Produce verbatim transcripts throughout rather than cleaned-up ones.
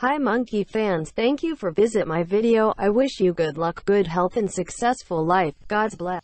Hi Monkey fans, thank you for visit my video. I wish you good luck, good health and successful life. God's bless.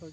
thôi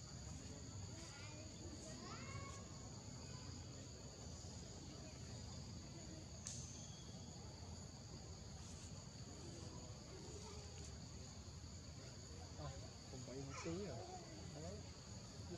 tí rồi. Đấy. Nó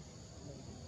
mình